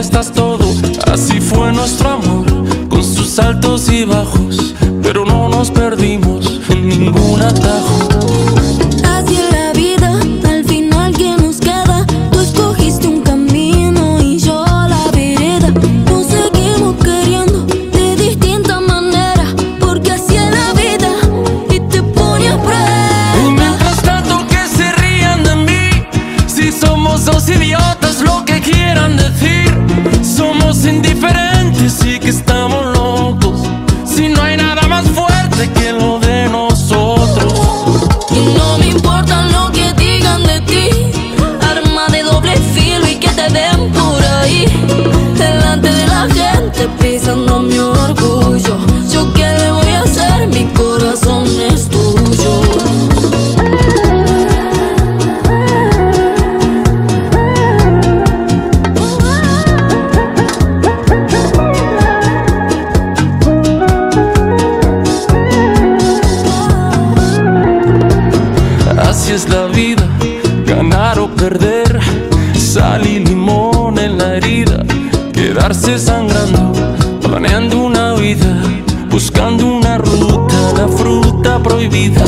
estás todo. Así fue nuestro amor, con sus altos y bajos, pero no nos perdimos en ningún atajo. Así es la vida, al final que nos queda. Tú escogiste un camino y yo la vereda. Nos seguimos queriendo de distintas maneras, porque así es la vida y te pone a prueba. Y mientras tanto que se rían de mí, si somos dos idiotas, lo que quieran decir. Somos indiferentes y que estamos locos, si no hay nada más fuerte que lo de nosotros. Y no me importa lo que digan de ti, arma de doble filo y que te den por ahí, delante de la gente pisando mi orgullo. Yo qué le voy a hacer, mi corazón es tuyo. Así es la vida, ganar o perder, sal y limón en la herida, quedarse sangrando, planeando una vida, buscando una ruta, la fruta prohibida.